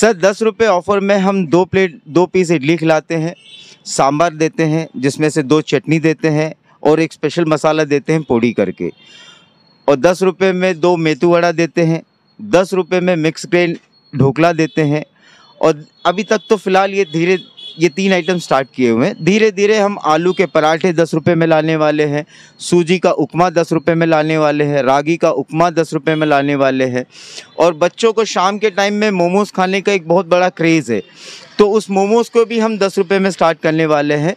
Sir 10 रुपये offer में हम 2 पीस इडली खिलाते हैं, सांभर देते हैं जिसमें से 2 चटनी देते हैं और एक स्पेशल मसाला देते हैं पोड़ी करके, और 10 रुपये में 2 मेथू वड़ा देते हैं, 10 रुपये में मिक्स ग्रेन ढोकला देते हैं। और अभी तक तो फ़िलहाल ये 3 आइटम स्टार्ट किए हुए हैं। धीरे धीरे हम आलू के पराठे 10 रुपये में लाने वाले हैं, सूजी का उपमा 10 रुपये में लाने वाले हैं, रागी का उपमा 10 रुपये में लाने वाले हैं। और बच्चों को शाम के टाइम में मोमोज़ खाने का एक बहुत बड़ा क्रेज़ है, तो उस मोमोज़ को भी हम 10 रुपये में स्टार्ट करने वाले हैं।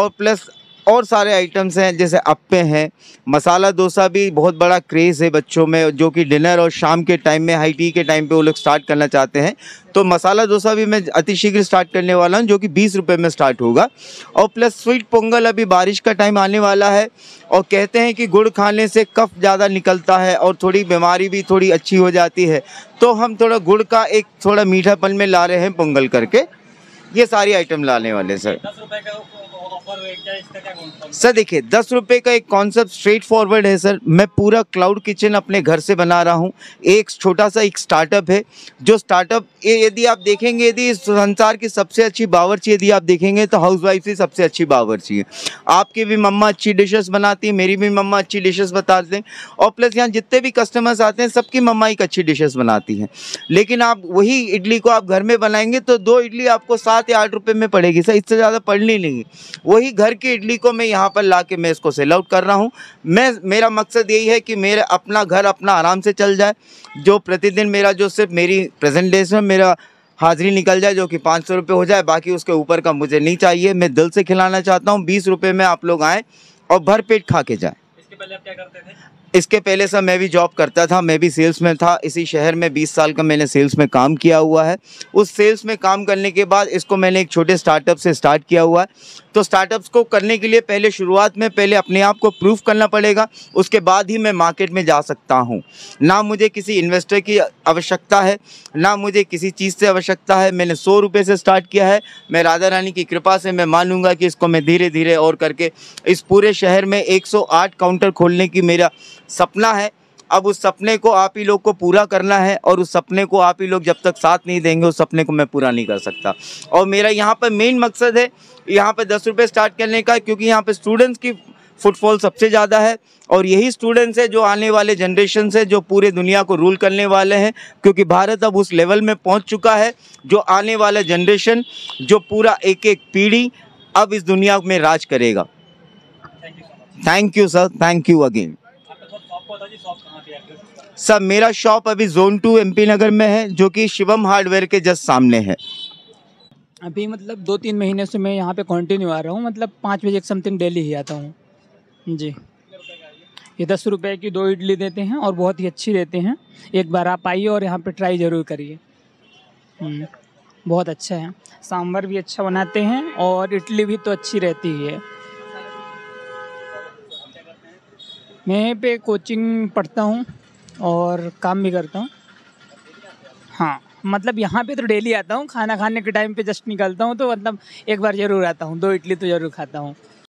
और प्लस और सारे आइटम्स हैं जैसे अप्पे हैं, मसाला डोसा भी बहुत बड़ा क्रेज़ है बच्चों में, जो कि डिनर और शाम के टाइम में हाई टी के टाइम पे वो लोग स्टार्ट करना चाहते हैं। तो मसाला डोसा भी मैं अतिशीघ्र स्टार्ट करने वाला हूँ, जो कि 20 रुपये में स्टार्ट होगा। और प्लस स्वीट पोंगल, अभी बारिश का टाइम आने वाला है और कहते हैं कि गुड़ खाने से कफ ज़्यादा निकलता है और थोड़ी बीमारी भी थोड़ी अच्छी हो जाती है, तो हम थोड़ा गुड़ का एक थोड़ा मीठापन में ला रहे हैं पोंगल करके। ये सारी आइटम लाने वाले सर। सर देखिए 10 रुपये का एक कॉन्सेप्ट स्ट्रेट फॉरवर्ड है सर। मैं पूरा क्लाउड किचन अपने घर से बना रहा हूँ। एक छोटा सा एक स्टार्टअप है, जो स्टार्टअप यदि आप देखेंगे, यदि इस संसार की सबसे अच्छी बावर्ची यदि आप देखेंगे तो हाउसवाइफ ही सबसे अच्छी बावर्ची है। आपकी भी मम्मा अच्छी डिशेस बनाती है, मेरी भी मम्मा अच्छी डिशेस बताते हैं, और प्लस यहाँ जितने भी कस्टमर्स आते हैं सबकी मम्मा एक अच्छी डिशेस बनाती हैं। लेकिन आप वही इडली को आप घर में बनाएंगे तो 2 इडली आपको 7 या 8 रुपये में पड़ेगी सर, इससे ज़्यादा पड़नी नहीं। वही घर की इडली को मैं यहाँ पर ला के मैं इसको सेल आउट कर रहा हूँ। मेरा मकसद यही है कि मेरा अपना घर अपना आराम से चल जाए, जो प्रतिदिन मेरा जो सिर्फ मेरी प्रेजेंटेशन मेरा हाज़िरी निकल जाए, जो कि 500 रुपये हो जाए, बाकी उसके ऊपर का मुझे नहीं चाहिए। मैं दिल से खिलाना चाहता हूँ। 20 रुपये में आप लोग आएँ और भर पेट खा के जाएँ। इसके पहले आप क्या करते थे? इसके पहले सर मैं भी जॉब करता था, मैं भी सेल्स में था। इसी शहर में 20 साल का मैंने सेल्स में काम किया हुआ है। उस सेल्स में काम करने के बाद इसको मैंने एक छोटे स्टार्टअप से स्टार्ट किया हुआ है। तो स्टार्टअप्स को करने के लिए पहले शुरुआत में पहले अपने आप को प्रूफ करना पड़ेगा, उसके बाद ही मैं मार्केट में जा सकता हूँ। ना मुझे किसी इन्वेस्टर की आवश्यकता है, ना मुझे किसी चीज़ से आवश्यकता है। मैंने 100 रुपये से स्टार्ट किया है। मैं राधा रानी की कृपा से मैं मानूंगा कि इसको मैं धीरे धीरे और करके इस पूरे शहर में 108 काउंटर खोलने की मेरा सपना है। अब उस सपने को आप ही लोग को पूरा करना है, और उस सपने को आप ही लोग जब तक साथ नहीं देंगे उस सपने को मैं पूरा नहीं कर सकता। और मेरा यहाँ पर मेन मकसद है यहाँ पर 10 रुपये स्टार्ट करने का, क्योंकि यहाँ पर स्टूडेंट्स की फुटफॉल सबसे ज़्यादा है, और यही स्टूडेंट्स है जो आने वाले जनरेशन है जो पूरे दुनिया को रूल करने वाले हैं। क्योंकि भारत अब उस लेवल में पहुँच चुका है जो आने वाला जनरेशन, जो पूरा एक एक पीढ़ी अब इस दुनिया में राज करेगा। Thank you sir, thank you again sir. मेरा शॉप अभी जोन 2 एमपी नगर में है, जो कि शिवम हार्डवेयर के जस्ट सामने है। अभी मतलब 2-3 महीने से मैं यहाँ पे कंटिन्यू आ रहा हूँ, मतलब 5 बजे के समथिंग डेली ही आता हूँ जी। ये 10 रुपये की 2 इडली देते हैं और बहुत ही अच्छी देते हैं। एक बार आप आइए और यहाँ पे ट्राई ज़रूर करिए, बहुत अच्छा है। सांभर भी अच्छा बनाते हैं और इडली भी तो अच्छी रहती ही है। मैं यहाँ पे कोचिंग पढ़ता हूँ और काम भी करता हूँ। हाँ मतलब यहाँ पे तो डेली आता हूँ, खाना खाने के टाइम पे जस्ट निकलता हूँ, तो मतलब एक बार ज़रूर आता हूँ, 2 इडली तो ज़रूर खाता हूँ।